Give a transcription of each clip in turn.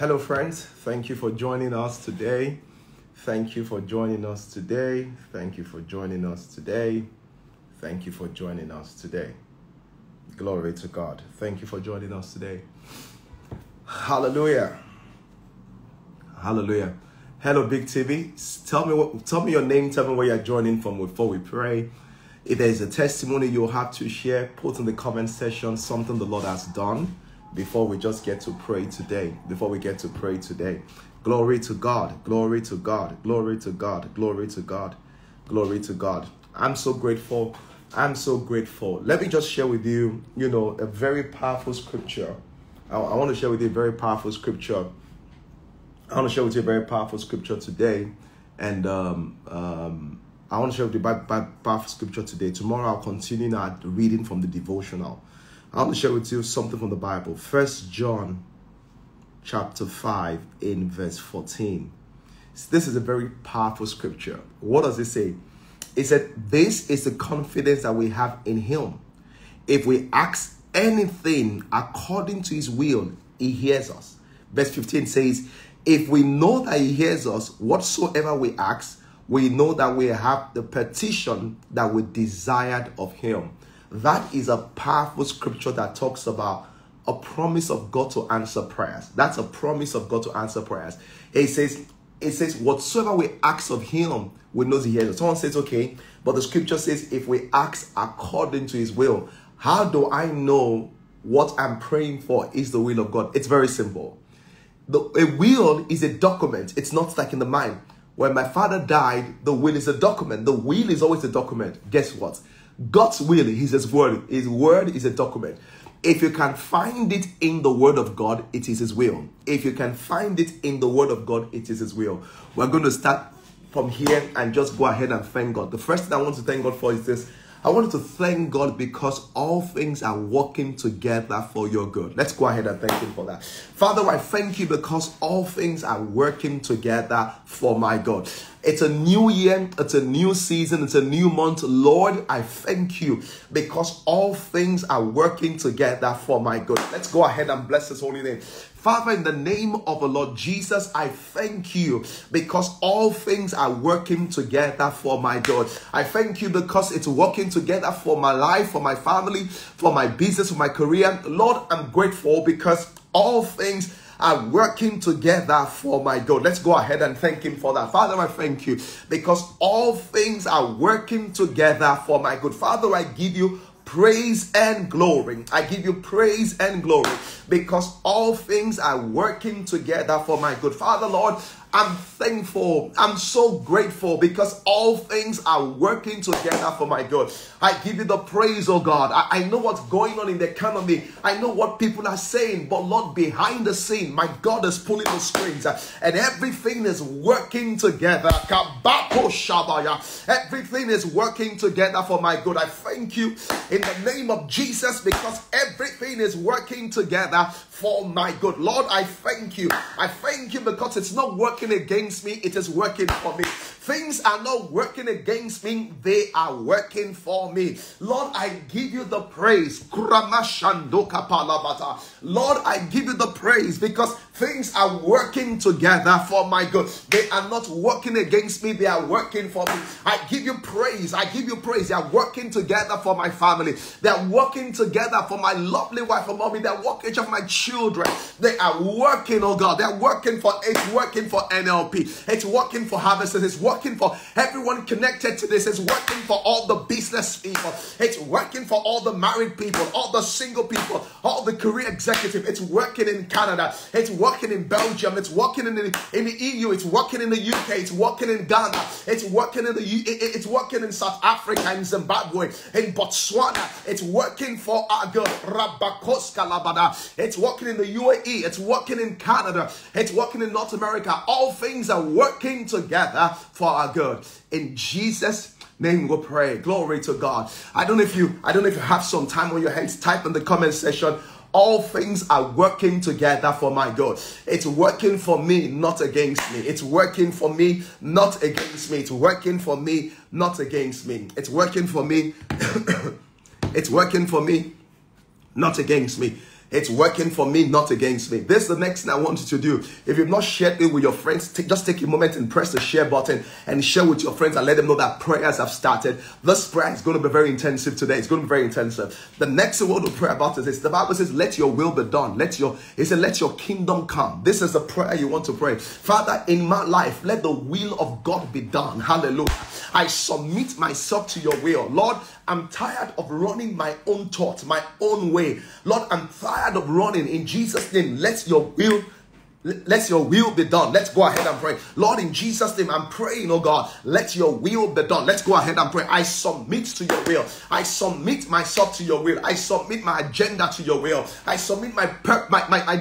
Hello friends, thank you for joining us today. Thank you for joining us today. Thank you for joining us today. Thank you for joining us today. Glory to God. Thank you for joining us today. Hallelujah. Hallelujah. Hello Big TV. Tell me your name, tell me where you're joining from before we pray. If there's a testimony you'll have to share, put in the comment section something the Lord has done before we just get to pray today. Before we get to pray today. Glory to God. Glory to God. Glory to God. Glory to God. Glory to God. I'm so grateful. I'm so grateful. Let me just share with you, a very powerful scripture. I want to share with you a very powerful scripture. I want to share with you a very powerful scripture today. And I want to share with you a powerful scripture today. Tomorrow I'll continue our reading from the devotional. I want to share with you something from the Bible. 1 John chapter 5 in verse 14. This is a very powerful scripture. What does it say? It said, this is the confidence that we have in him. If we ask anything according to his will, he hears us. Verse 15 says, if we know that he hears us, whatsoever we ask, we know that we have the petition that we desired of him. That is a powerful scripture that talks about a promise of God to answer prayers. That's a promise of God to answer prayers. It says, whatsoever we ask of him, we know he hears us. Someone says, okay, but the scripture says, if we ask according to his will, how do I know what I'm praying for is the will of God? It's very simple. A will is a document. It's not stuck in the mind. When my father died, the will is a document. The will is always a document. Guess what? God's will is his word. His word is a document. If you can find it in the word of God, it is his will. If you can find it in the word of God, it is his will. We're going to start from here and just go ahead and thank God. The first thing I want to thank God for is this. I wanted to thank God because all things are working together for your good. Let's go ahead and thank him for that. Father, I thank you because all things are working together for my good. It's a new year, it's a new season, it's a new month. Lord, I thank you because all things are working together for my good. Let's go ahead and bless his holy name. Father, in the name of the Lord Jesus, I thank you because all things are working together for my good. I thank you because it's working together for my life, for my family, for my business, for my career. Lord, I'm grateful because all things are working together for my good. Let's go ahead and thank him for that. Father, I thank you because all things are working together for my good. Father, I give you praise and glory. I give you praise and glory because all things are working together for my good. Father, Lord, I'm thankful. I'm so grateful because all things are working together for my good. I give you the praise, oh God. I know what's going on in the economy. I know what people are saying, but Lord, behind the scene, my God is pulling the strings and everything is working together. Everything is working together for my good. I thank you in the name of Jesus because everything is working together for my good. Lord, I thank you. I thank you because it's not working against me, it is working for me. Things are not working against me, they are working for me. Lord, I give you the praise. Lord, I give you the praise because things are working together for my good. They are not working against me, they are working for me. I give you praise. I give you praise. They are working together for my family. They are working together for my lovely wife and mommy. They are working for my children. They are working, oh God. They are working for, it's working for NLP. It's working for Harvesters. It's working for everyone connected to this. It's working for all the business people. It's working for all the married people, all the single people, all the career executives. It's working in Canada. It's working in Belgium. It's working in the EU. It's working in the UK. It's working in Ghana. It's working in it's working in South Africa, in Zimbabwe, in Botswana. It's working for our God. It's working in the UAE. It's working in Canada. It's working in North America. All things are working together for our good. In Jesus' name we pray. Glory to God. I don't know if you have some time on your hands. Type in the comment section. All things are working together for my good. It's working for me, not against me. It's working for me, not against me. It's working for me, not against me. It's working for me. It's working for me, not against me. It's working for me, not against me. This is the next thing I want you to do. If you've not shared it with your friends, just take a moment and press the share button and share with your friends and let them know that prayers have started. This prayer is going to be very intensive today. It's going to be very intensive. The next word to pray about is this. The Bible says, let your will be done. Let your kingdom come. This is the prayer you want to pray. Father, in my life, let the will of God be done. Hallelujah. I submit myself to your will. Lord, I'm tired of running my own thoughts, my own way. Lord, I'm tired of running. In Jesus' name, let your will be done. Let's go ahead and pray. Lord, in Jesus' name, I'm praying, oh God, let your will be done. Let's go ahead and pray. I submit to your will. I submit myself to your will. I submit my agenda to your will. I submit my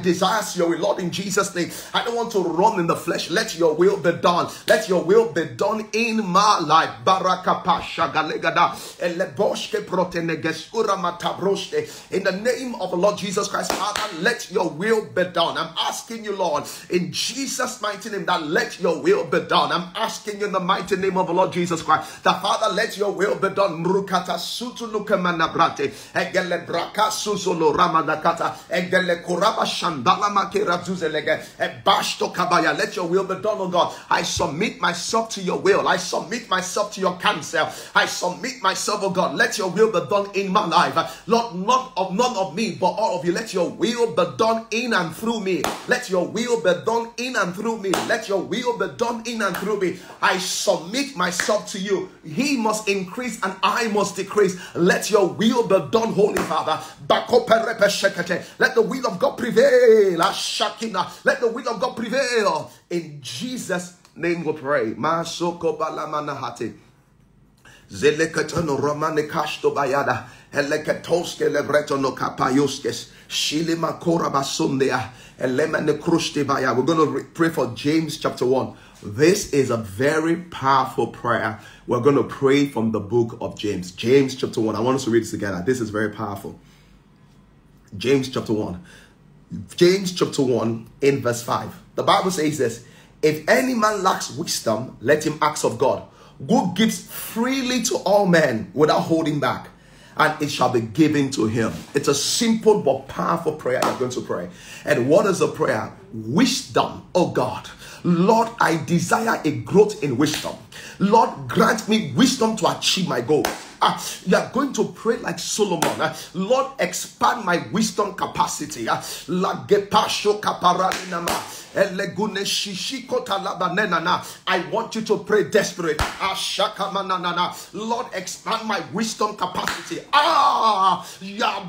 desires to your will. Lord, in Jesus' name, I don't want to run in the flesh. Let your will be done. Let your will be done in my life. In the name of the Lord Jesus Christ, Father, let your will be done. I'm asking you, Lord, in Jesus' mighty name, that let your will be done. I'm asking you in the mighty name of the Lord Jesus Christ, that Father, let your will be done. Let your will be done, oh God. I submit myself to your will. I submit myself to your counsel. I submit myself, oh God. Let your will be done in my life. Lord, none of me, but all of you. Let your will be done in and through me. Let your will be done in and through me. Let your will be done in and through me. I submit myself to you. He must increase and I must decrease. Let your will be done, Holy Father. Let the will of God prevail. Let the will of God prevail. In Jesus' name we pray. We're going to pray for James chapter 1. This is a very powerful prayer. We're going to pray from the book of James. James chapter 1. I want us to read this together. This is very powerful. James chapter 1. James chapter 1 in verse 5. The Bible says this. If any man lacks wisdom, let him ask of God, who gives freely to all men without holding back, and it shall be given to him. It's a simple but powerful prayer I'm going to pray. And what is the prayer? Wisdom, oh God. Lord, I desire a growth in wisdom. Lord, grant me wisdom to achieve my goals. You are going to pray like Solomon. Lord, expand my wisdom capacity. I want you to pray desperate. Lord, expand my wisdom capacity. Lord,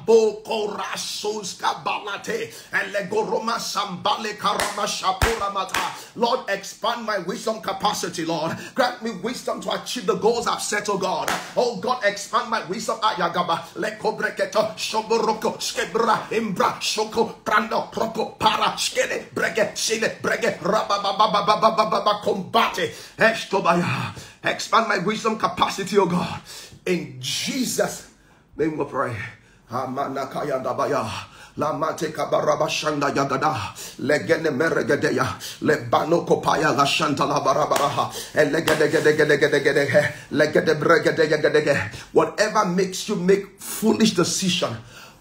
expand my wisdom capacity, Lord. Grant me wisdom to achieve the goals I've set, oh God. Oh God, expand my wisdom. Expand my wisdom capacity, oh God. In Jesus' name we pray. Whatever makes you make foolish decisions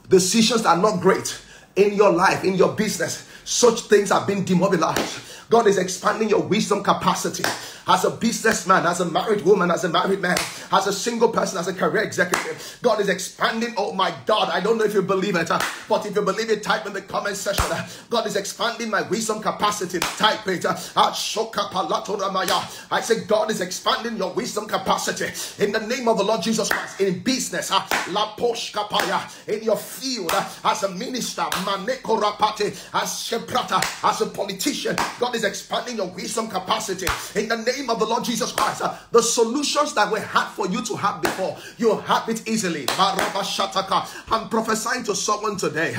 that are not great in your life, in your business, such things have been demobilized. God is expanding your wisdom capacity as a businessman, as a married woman, as a married man, as a single person, as a career executive. God is expanding. Oh my God, I don't know if you believe it, but if you believe it, type in the comment section. God is expanding my wisdom capacity. Type it. I say, God is expanding your wisdom capacity in the name of the Lord Jesus Christ. In business, in your field, as a minister, as a politician, God is expanding your wisdom capacity in the name of the Lord Jesus Christ. The solutions that were hard for you to have before, you have it easily. I'm prophesying to someone today.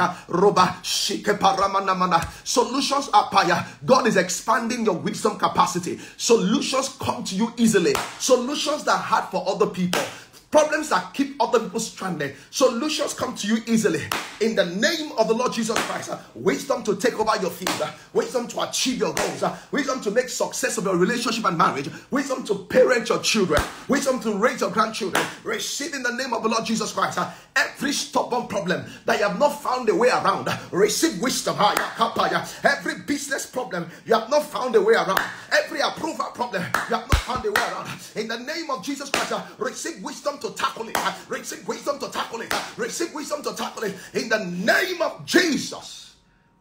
Solutions are higher. God is expanding your wisdom capacity. Solutions come to you easily. Solutions that are hard for other people, Problems that keep other people stranded. Solutions come to you easily. In the name of the Lord Jesus Christ, wisdom to take over your field, wisdom to achieve your goals, wisdom to make success of your relationship and marriage, wisdom to parent your children, wisdom to raise your grandchildren. Receive in the name of the Lord Jesus Christ every stubborn problem that you have not found a way around. Receive wisdom. Every business problem you have not found a way around. Every approval problem you have not found a way around. In the name of Jesus Christ, receive wisdom to tackle it. Receive wisdom to tackle it. Receive wisdom to tackle it. In the name of Jesus.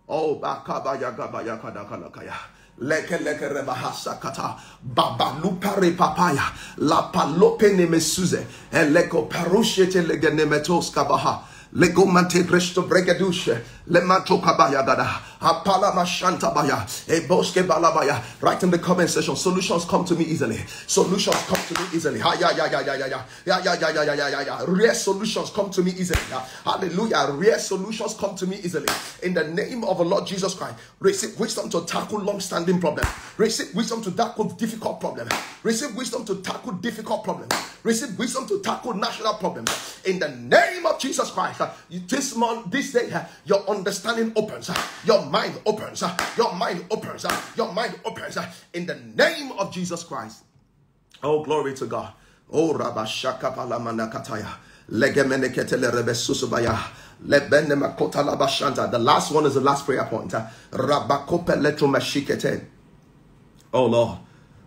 Oh, bakabaya gabaya kadakalakaya. Leke leke rebahasa kata babalupare papaya la palope nemesuze eleko parushete legenemetos kabaha lego mante presto bregadushe lemato kabaya gada apala mashanta baya eboske balabaya. Write in the comment section. Solutions come to me easily. Solutions come to me easily. Ha ya ya ya ya ya ya ya ya ya ya ya ya. Rare solutions come to me easily. Hallelujah. Rare solutions come to me easily. In the name of the Lord Jesus Christ, receive wisdom to tackle long-standing problems. Receive wisdom to tackle difficult problems. Receive wisdom to tackle difficult problems. Receive wisdom to tackle national problems. In the name of Jesus Christ, this month, this day, your understanding opens. Your mind opens. Your mind opens. Your mind opens. In the name of Jesus Christ. Oh, glory to God. Oh, Rabba Shaka Palamanakataya. Legemeneketele Rebesusubaya. Lebene Makota Labashanta. The last one is the last prayer point. Rabba Kope Letromashikete. Oh, Lord.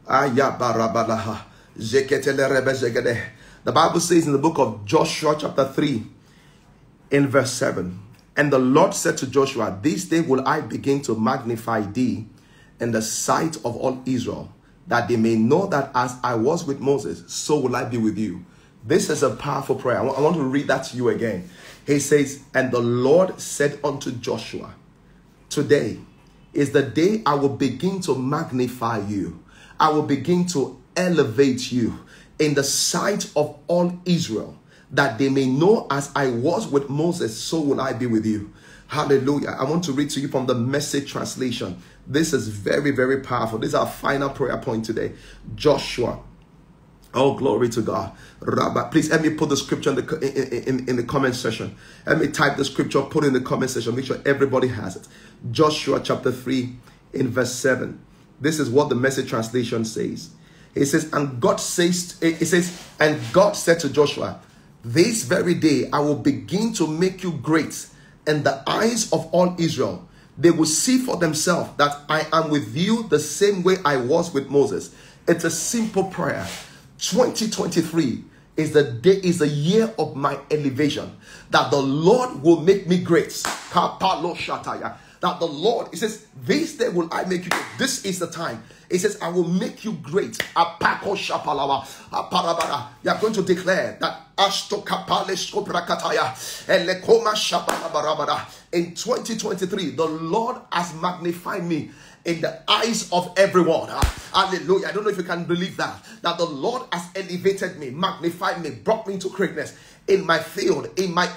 Ayabarabalaha. Zeketele Rebezegede. The Bible says in the book of Joshua, chapter 3, in verse 7. And the Lord said to Joshua, this day will I begin to magnify thee in the sight of all Israel, that they may know that as I was with Moses, so will I be with you. This is a powerful prayer. I want to read that to you again. He says, and the Lord said unto Joshua, today is the day I will begin to magnify you. I will begin to elevate you in the sight of all Israel, that they may know as I was with Moses, so will I be with you. Hallelujah. I want to read to you from the Message translation. This is very, very powerful. This is our final prayer point today. Joshua. Oh, glory to God. Rabbi, please let me put the scripture in the comment section. Let me type the scripture, put it in the comment section. Make sure everybody has it. Joshua chapter 3 in verse 7. This is what the Message translation says. It says, and God said to Joshua, this very day I will begin to make you great in the eyes of all Israel. They will see for themselves that I am with you the same way I was with Moses. It's a simple prayer. 2023 is the day, is the year of my elevation. That the Lord will make me great. Kapalo shataya. That the Lord, it says, this day will I make you great. This is the time. It says, I will make you great. Apako shapalawa. Aparabara. You are going to declare that. In 2023, the Lord has magnified me in the eyes of everyone. Hallelujah. I don't know if you can believe that. That the Lord has elevated me, magnified me, brought me into greatness in my field, in my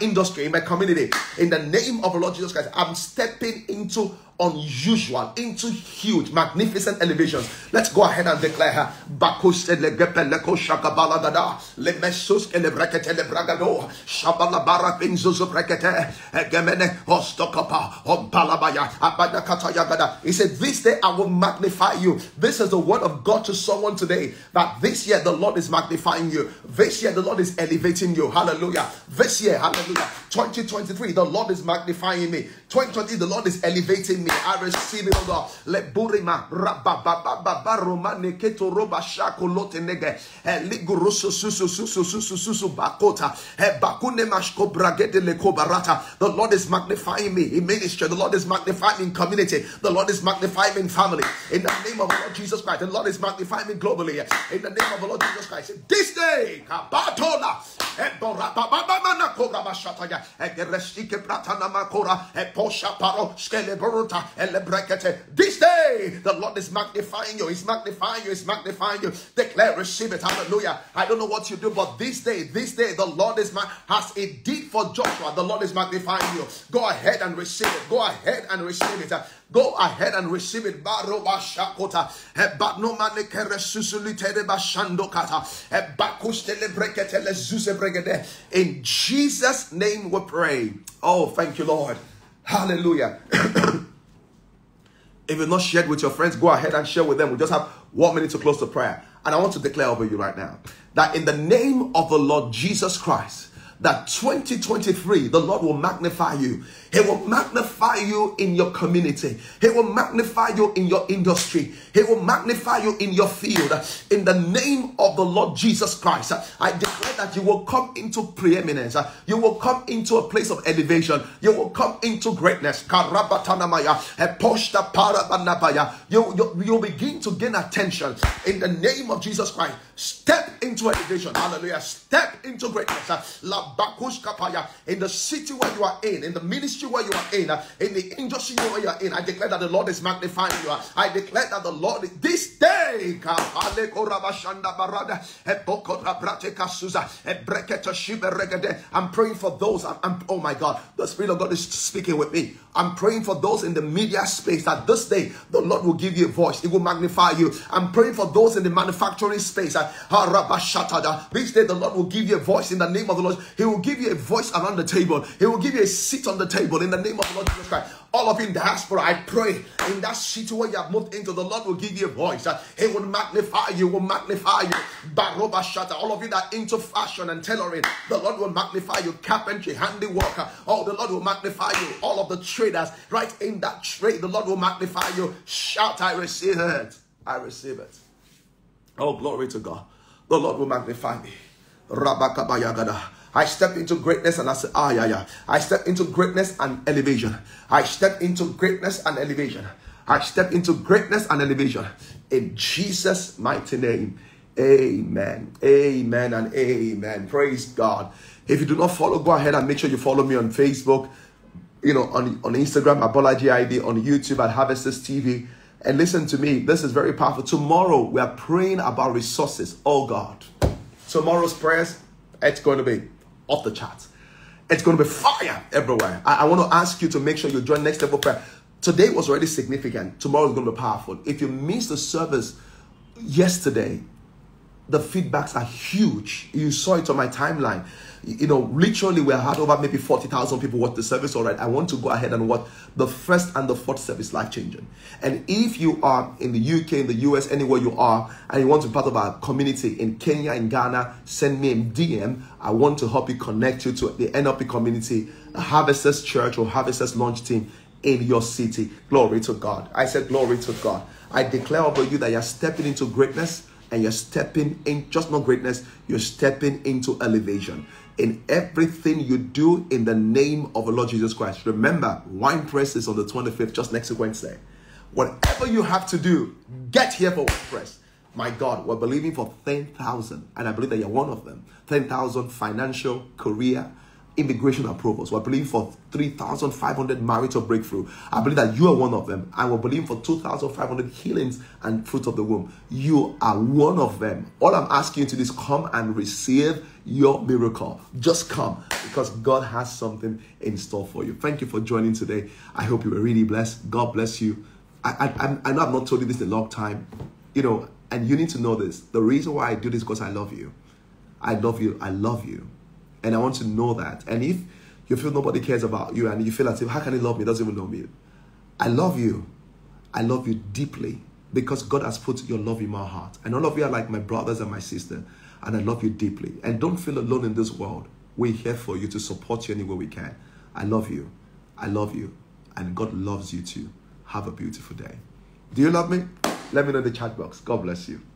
industry, in my community. In the name of the Lord Jesus Christ, I'm stepping into unusual, into huge, magnificent elevations. Let's go ahead and declare her. He said, this day I will magnify you. This is the word of God to someone today, that this year the Lord is magnifying you. This year the Lord is elevating you. Hallelujah. This year, hallelujah, 2023, the Lord is magnifying me. 2020, the Lord is elevating me. I receive it, oh God. Let burima rabababa romane keto robasha kolote nege ligurusu susu susu susu susu bakota bakune mashko bragete leko barata. The Lord is magnifying me in ministry. The Lord is magnifying me in community. The Lord is magnifying me in family. In the name of the Lord Jesus Christ, the Lord is magnifying me globally. In the name of the Lord Jesus Christ, this day, kabatola eborabababana kobra bashataya egereshike pratana makora eposha paro skelebrota This day, the Lord is magnifying you. He's magnifying you. He's magnifying you. Declare, receive it. Hallelujah. I don't know what you do, but this day, the Lord is as he did for Joshua, the Lord is magnifying you. Go ahead and receive it. Go ahead and receive it. Go ahead and receive it. In Jesus' name we pray. Oh, thank you, Lord. Hallelujah. If you've not shared with your friends, go ahead and share with them. We just have 1 minute to close the prayer. And I want to declare over you right now that in the name of the Lord Jesus Christ, that 2023, the Lord will magnify you. He will magnify you in your community. He will magnify you in your industry. He will magnify you in your field. In the name of the Lord Jesus Christ, I declare that you will come into preeminence. You will come into a place of elevation. You will come into greatness. You'll begin to gain attention. In the name of Jesus Christ, step into elevation. Hallelujah. Step into greatness. In the city where you are in the ministry where you are in the industry where you are in, I declare that the Lord is magnifying you. I declare that the Lord this day, I'm praying for those. Oh my God, the Spirit of God is speaking with me. I'm praying for those in the media space that this day the Lord will give you a voice. It will magnify you. I'm praying for those in the manufacturing space. This day the Lord will give you a voice in the name of the Lord. He will give you a voice around the table. He will give you a seat on the table in the name of the Lord Jesus Christ. All of you in diaspora, I pray in that city where you have moved into, the Lord will give you a voice. He will magnify you, will magnify you. Baroba Shatter. All of you that are into fashion and tailoring, the Lord will magnify you. Carpentry, handiwork. Oh, the Lord will magnify you. All of the traders, right in that trade, the Lord will magnify you. Shout, I receive it. I receive it. Oh, glory to God. The Lord will magnify me. I step into greatness and I say, I step into greatness and elevation. I step into greatness and elevation. I step into greatness and elevation. In Jesus' mighty name. Amen. Amen and amen. Praise God. If you do not follow, go ahead and make sure you follow me on Facebook, you know, on Instagram at BolajiID, on YouTube at HarvestersTV. And listen to me, this is very powerful. Tomorrow we are praying about resources. Oh God. Tomorrow's prayers, it's going to be off the charts. It's going to be fire everywhere. I want to ask you to make sure you join Next Level Prayer. Today was already significant. Tomorrow is going to be powerful. If you missed the service yesterday, the feedbacks are huge. You saw it on my timeline. You know, literally we had over maybe 40,000 people watch the service already. I want to go ahead and watch the first and the fourth service, life-changing. And if you are in the UK, in the US, anywhere you are, and you want to be part of our community in Kenya, in Ghana, send me a DM. I want to help you connect you to the NLP community, the Harvesters Church or Harvesters Launch Team in your city. Glory to God. I said glory to God. I declare over you that you're stepping into greatness, and you're stepping in, just not greatness, you're stepping into elevation. In everything you do in the name of the Lord Jesus Christ. Remember, wine press is on the 25th, just next Wednesday. Whatever you have to do, get here for wine press. My God, we're believing for 10,000. And I believe that you're one of them. 10,000 financial, career, immigration approvals. We're believing for 3,500 marital breakthrough. I believe that you are one of them. And we're believing for 2,500 healings and fruit of the womb. You are one of them. All I'm asking you to do is come and receive your miracle. Just come, because God has something in store for you. Thank you for joining today. I hope you were really blessed. God bless you. I know I've not told you this in a long time, you know, and you need to know this. The reason why I do this is because I love you. I love you. I love you. And I want to know that. And if you feel nobody cares about you and you feel as if, how can he love me? He doesn't even know me. I love you. I love you deeply because God has put your love in my heart. And all of you are like my brothers and my sister. And I love you deeply. And don't feel alone in this world. We're here for you to support you any way we can. I love you. I love you. And God loves you too. Have a beautiful day. Do you love me? Let me know in the chat box. God bless you.